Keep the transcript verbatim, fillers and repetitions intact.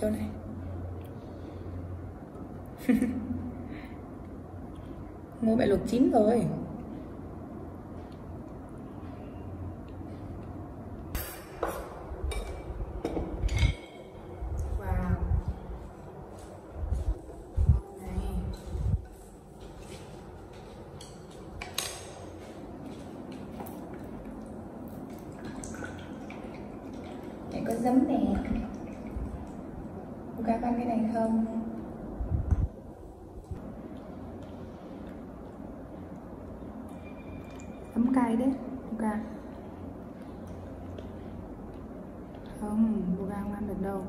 chỗ này. Mua mẹ luộc chín rồi. Có giấm nè, cô gái ăn cái này không? Giấm cay đấy, cô gái. Không, cô gái không ăn được đâu.